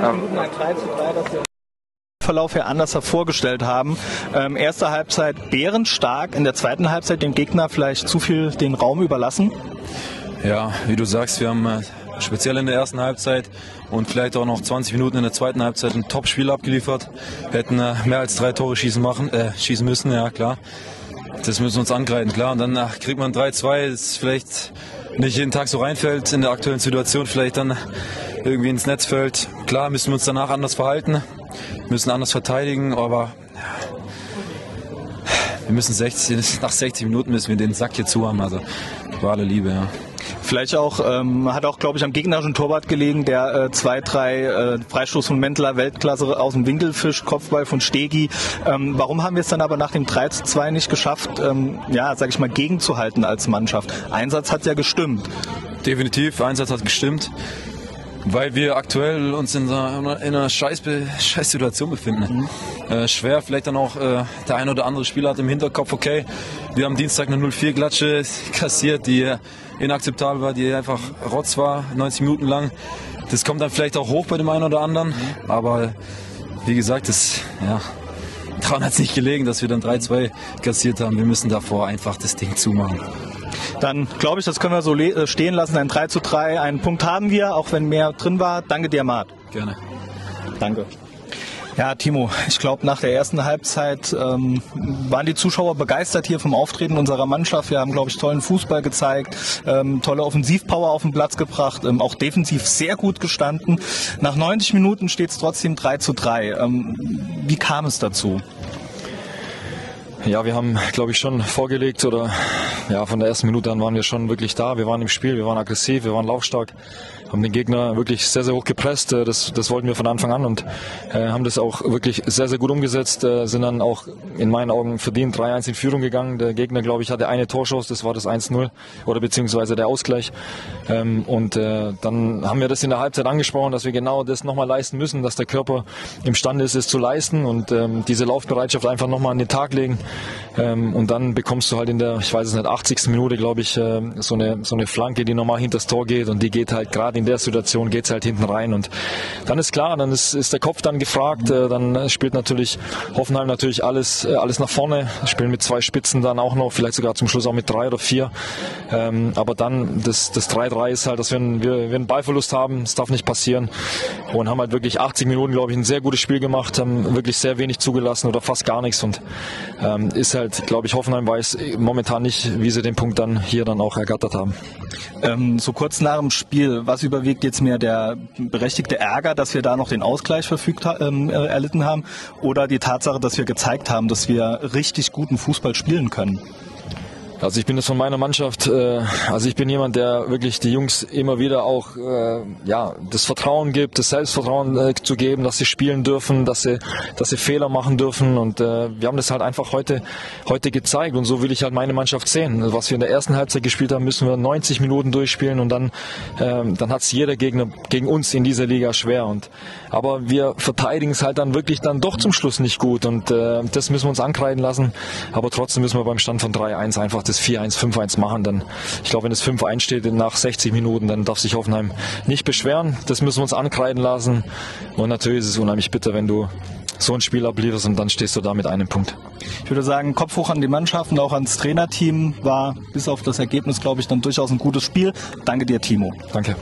90 Minuten ein 3:3, das wir Verlauf her anders hervorgestellt haben. Erste Halbzeit bärenstark, in der zweiten Halbzeit dem Gegner vielleicht zu viel den Raum überlassen? Ja, wie du sagst, wir haben speziell in der ersten Halbzeit und vielleicht auch noch 20 Minuten in der zweiten Halbzeit ein Top-Spiel abgeliefert. Wir hätten mehr als 3 Tore schießen müssen, ja klar. Das müssen wir uns angreifen, klar. Und dann kriegt man 3:2, das vielleicht nicht jeden Tag so reinfällt in der aktuellen Situation, vielleicht dann irgendwie ins Netz fällt. Klar, müssen wir uns danach anders verhalten, müssen anders verteidigen, aber ja, wir müssen nach 60 Minuten müssen wir den Sack hier zu haben, also wahre Liebe, ja. Vielleicht auch, hat auch, glaube ich, am gegnerischen Torwart gelegen, der 2-3 Freistoß von Mentler, Weltklasse aus dem Winkel fischt, Kopfball von Stegi. Warum haben wir es dann aber nach dem 3:2 nicht geschafft, ja, sag ich mal, gegenzuhalten als Mannschaft? Einsatz hat ja gestimmt. Definitiv, Einsatz hat gestimmt, weil wir aktuell uns in einer scheiß Situation befinden. Mhm. Schwer, vielleicht dann auch der ein oder andere Spieler hat im Hinterkopf, okay, wir haben Dienstag eine 0-4-Klatsche kassiert, die inakzeptabel war, die einfach Rotz war, 90 Minuten lang. Das kommt dann vielleicht auch hoch bei dem einen oder anderen, aber wie gesagt, das, ja, daran hat es nicht gelegen, dass wir dann 3:2 kassiert haben. Wir müssen davor einfach das Ding zumachen. Dann glaube ich, das können wir so stehen lassen, ein 3:3, einen Punkt haben wir, auch wenn mehr drin war. Danke dir, Mart. Gerne. Danke. Ja, Timo, ich glaube, nach der ersten Halbzeit waren die Zuschauer begeistert hier vom Auftreten unserer Mannschaft. Wir haben, glaube ich, tollen Fußball gezeigt, tolle Offensivpower auf den Platz gebracht, auch defensiv sehr gut gestanden. Nach 90 Minuten steht es trotzdem 3:3. Wie kam es dazu? Ja, wir haben, glaube ich, schon vorgelegt oder ja, von der ersten Minute an waren wir schon wirklich da. Wir waren im Spiel, wir waren aggressiv, wir waren laufstark, haben den Gegner wirklich sehr, sehr hoch gepresst. Das wollten wir von Anfang an und haben das auch wirklich sehr, sehr gut umgesetzt. Sind dann auch in meinen Augen verdient 3:1 in Führung gegangen. Der Gegner, glaube ich, hatte eine Torchance, das war das 1:0 oder beziehungsweise der Ausgleich. Dann haben wir das in der Halbzeit angesprochen, dass wir genau das nochmal leisten müssen, dass der Körper imstande ist, es zu leisten und diese Laufbereitschaft einfach nochmal an den Tag legen. Und dann bekommst du halt in der, ich weiß es nicht, 80. Minute, glaube ich, so eine Flanke, die normal hinter das Tor geht und die geht halt gerade in der Situation, geht es halt hinten rein und dann ist klar, dann ist der Kopf dann gefragt, dann spielt natürlich Hoffenheim natürlich alles nach vorne, spielen mit 2 Spitzen dann auch noch, vielleicht sogar zum Schluss auch mit 3 oder 4, aber dann das 3:3 ist halt, dass wir einen Ballverlust haben, das darf nicht passieren und haben halt wirklich 80 Minuten, glaube ich, ein sehr gutes Spiel gemacht, haben wirklich sehr wenig zugelassen oder fast gar nichts und ist halt, glaube ich, Hoffenheim weiß momentan nicht, wie sie den Punkt dann hier dann auch ergattert haben. So kurz nach dem Spiel, was überwiegt jetzt mehr der berechtigte Ärger, dass wir da noch den Ausgleich erlitten haben oder die Tatsache, dass wir gezeigt haben, dass wir richtig guten Fußball spielen können? Also ich bin das von meiner Mannschaft, also ich bin jemand, der wirklich die Jungs immer wieder auch ja, das Vertrauen gibt, das Selbstvertrauen zu geben, dass sie spielen dürfen, dass sie Fehler machen dürfen und wir haben das halt einfach heute gezeigt und so will ich halt meine Mannschaft sehen. Was wir in der ersten Halbzeit gespielt haben, müssen wir 90 Minuten durchspielen und dann hat es jeder Gegner gegen uns in dieser Liga schwer. Aber wir verteidigen es halt dann wirklich dann doch zum Schluss nicht gut und das müssen wir uns ankreiden lassen, aber trotzdem müssen wir beim Stand von 3:1 einfach das 4:1, 5:1 machen, dann, ich glaube, wenn das 5:1 steht nach 60 Minuten, dann darf sich Hoffenheim nicht beschweren. Das müssen wir uns ankreiden lassen. Und natürlich ist es unheimlich bitter, wenn du so ein Spiel ablieferst und dann stehst du da mit einem Punkt. Ich würde sagen, Kopf hoch an die Mannschaft und auch ans Trainerteam, war bis auf das Ergebnis, glaube ich, dann durchaus ein gutes Spiel. Danke dir, Timo. Danke.